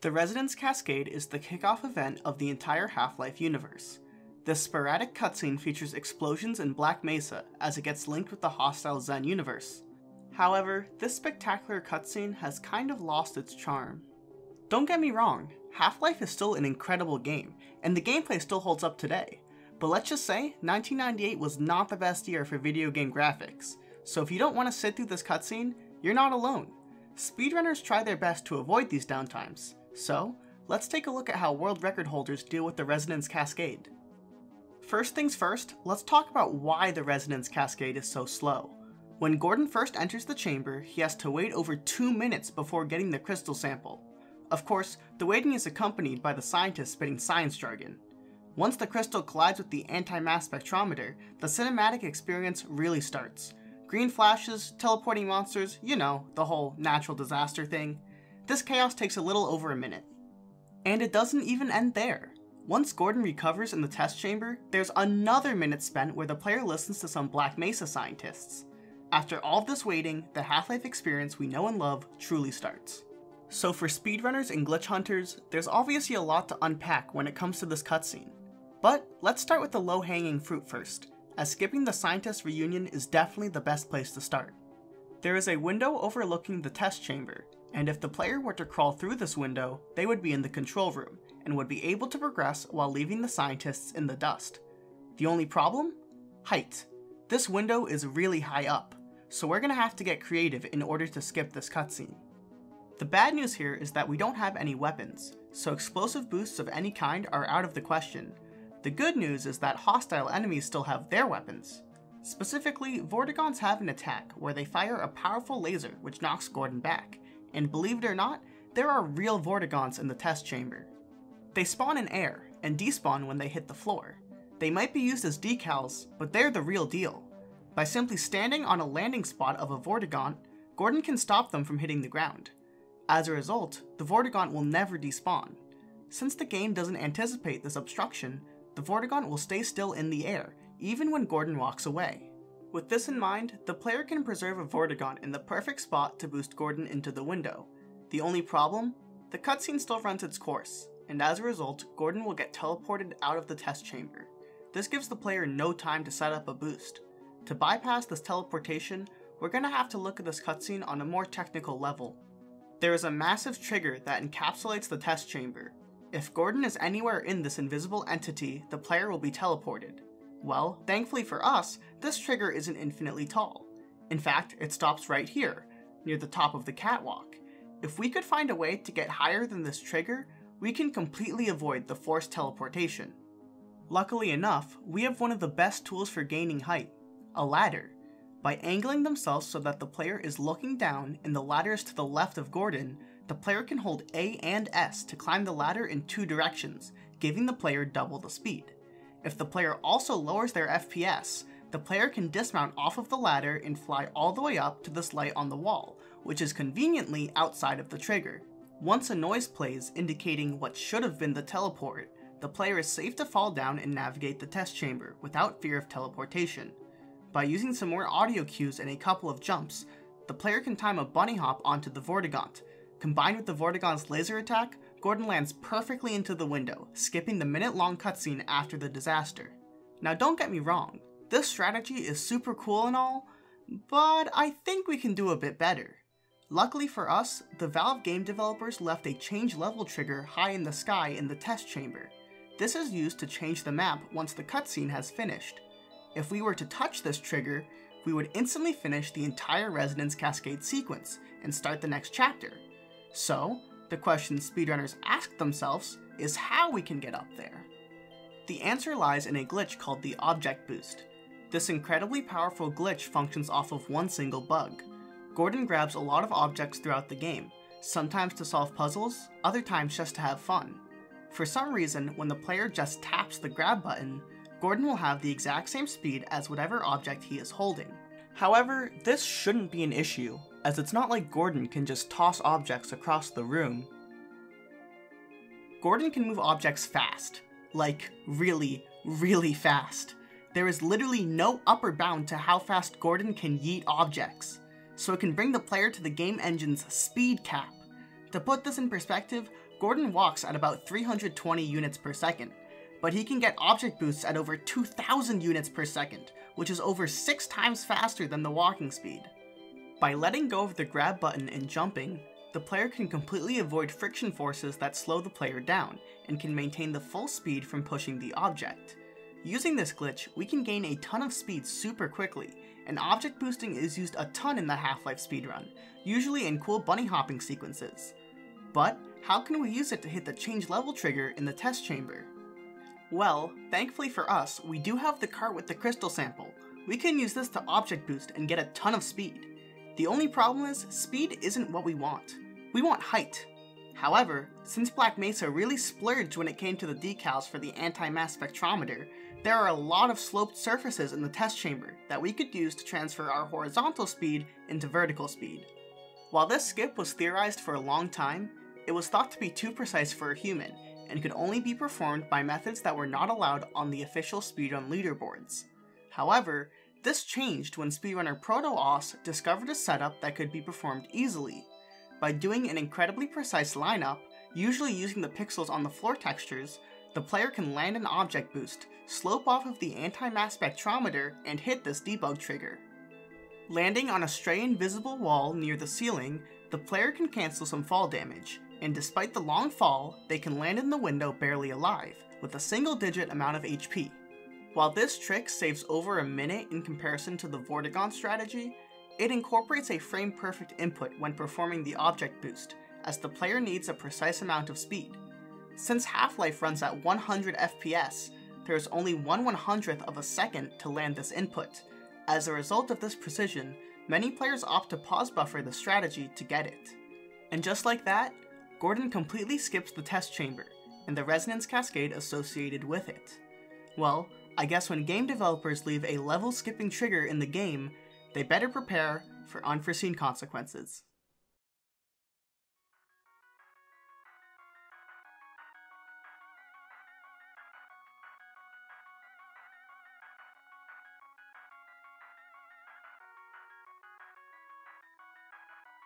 The Resonance Cascade is the kickoff event of the entire Half-Life universe. This sporadic cutscene features explosions in Black Mesa as it gets linked with the hostile Xen universe. However, this spectacular cutscene has kind of lost its charm. Don't get me wrong, Half-Life is still an incredible game, and the gameplay still holds up today. But let's just say, 1998 was not the best year for video game graphics, so if you don't want to sit through this cutscene, you're not alone. Speedrunners try their best to avoid these downtimes. So, let's take a look at how world record holders deal with the Resonance Cascade. First things first, let's talk about why the Resonance Cascade is so slow. When Gordon first enters the chamber, he has to wait over 2 minutes before getting the crystal sample. Of course, the waiting is accompanied by the scientist spitting science jargon. Once the crystal collides with the anti-mass spectrometer, the cinematic experience really starts. Green flashes, teleporting monsters, you know, the whole natural disaster thing. This chaos takes a little over a minute. And it doesn't even end there. Once Gordon recovers in the test chamber, there's another minute spent where the player listens to some Black Mesa scientists. After all this waiting, the Half-Life experience we know and love truly starts. So for speedrunners and glitch hunters, there's obviously a lot to unpack when it comes to this cutscene. But let's start with the low-hanging fruit first, as skipping the scientist reunion is definitely the best place to start. There is a window overlooking the test chamber, and if the player were to crawl through this window, they would be in the control room, and would be able to progress while leaving the scientists in the dust. The only problem? Height. This window is really high up, so we're gonna have to get creative in order to skip this cutscene. The bad news here is that we don't have any weapons, so explosive boosts of any kind are out of the question. The good news is that hostile enemies still have their weapons. Specifically, Vortigons have an attack where they fire a powerful laser which knocks Gordon back, and believe it or not, there are real Vortigons in the test chamber. They spawn in air, and despawn when they hit the floor. They might be used as decals, but they're the real deal. By simply standing on a landing spot of a Vortigaunt, Gordon can stop them from hitting the ground. As a result, the Vortigaunt will never despawn. Since the game doesn't anticipate this obstruction, the Vortigaunt will stay still in the air, even when Gordon walks away. With this in mind, the player can preserve a Vortigaunt in the perfect spot to boost Gordon into the window. The only problem? The cutscene still runs its course, and as a result, Gordon will get teleported out of the test chamber. This gives the player no time to set up a boost. To bypass this teleportation, we're gonna have to look at this cutscene on a more technical level. There is a massive trigger that encapsulates the test chamber. If Gordon is anywhere in this invisible entity, the player will be teleported. Well, thankfully for us, this trigger isn't infinitely tall. In fact, it stops right here, near the top of the catwalk. If we could find a way to get higher than this trigger, we can completely avoid the forced teleportation. Luckily enough, we have one of the best tools for gaining height, a ladder. By angling themselves so that the player is looking down and the ladder is to the left of Gordon, the player can hold A and S to climb the ladder in two directions, giving the player double the speed. If the player also lowers their FPS, the player can dismount off of the ladder and fly all the way up to this light on the wall, which is conveniently outside of the trigger. Once a noise plays indicating what should have been the teleport, the player is safe to fall down and navigate the test chamber without fear of teleportation. By using some more audio cues and a couple of jumps, the player can time a bunny hop onto the Vortigaunt. Combined with the Vortigon's laser attack, Gordon lands perfectly into the window, skipping the minute-long cutscene after the disaster. Now don't get me wrong, this strategy is super cool and all, but I think we can do a bit better. Luckily for us, the Valve game developers left a change level trigger high in the sky in the test chamber. This is used to change the map once the cutscene has finished. If we were to touch this trigger, we would instantly finish the entire Resonance Cascade sequence and start the next chapter. So, the question speedrunners ask themselves is how we can get up there. The answer lies in a glitch called the object boost. This incredibly powerful glitch functions off of one single bug. Gordon grabs a lot of objects throughout the game, sometimes to solve puzzles, other times just to have fun. For some reason, when the player just taps the grab button, Gordon will have the exact same speed as whatever object he is holding. However, this shouldn't be an issue, as it's not like Gordon can just toss objects across the room. Gordon can move objects fast. Like, really, really fast. There is literally no upper bound to how fast Gordon can yeet objects, so it can bring the player to the game engine's speed cap. To put this in perspective, Gordon walks at about 320 units per second, but he can get object boosts at over 2,000 units per second, which is over 6 times faster than the walking speed. By letting go of the grab button and jumping, the player can completely avoid friction forces that slow the player down, and can maintain the full speed from pushing the object. Using this glitch, we can gain a ton of speed super quickly, and object boosting is used a ton in the Half-Life speedrun, usually in cool bunny hopping sequences. But how can we use it to hit the change level trigger in the test chamber? Well, thankfully for us, we do have the cart with the crystal sample. We can use this to object boost and get a ton of speed. The only problem is, speed isn't what we want. We want height. However, since Black Mesa really splurged when it came to the decals for the anti-mass spectrometer, there are a lot of sloped surfaces in the test chamber that we could use to transfer our horizontal speed into vertical speed. While this skip was theorized for a long time, it was thought to be too precise for a human, and could only be performed by methods that were not allowed on the official speedrun leaderboards. However, this changed when speedrunner ProtoAus discovered a setup that could be performed easily, by doing an incredibly precise lineup, usually using the pixels on the floor textures. The player can land an object boost, slope off of the anti-mass spectrometer, and hit this debug trigger. Landing on a stray invisible wall near the ceiling, the player can cancel some fall damage, and despite the long fall, they can land in the window barely alive, with a single-digit amount of HP. While this trick saves over a minute in comparison to the Vortigaunt strategy, it incorporates a frame-perfect input when performing the object boost, as the player needs a precise amount of speed. Since Half-Life runs at 100 FPS, there is only 1/100th of a second to land this input. As a result of this precision, many players opt to pause buffer the strategy to get it. And just like that, Gordon completely skips the test chamber, and the resonance cascade associated with it. Well, I guess when game developers leave a level skipping trigger in the game, they better prepare for unforeseen consequences.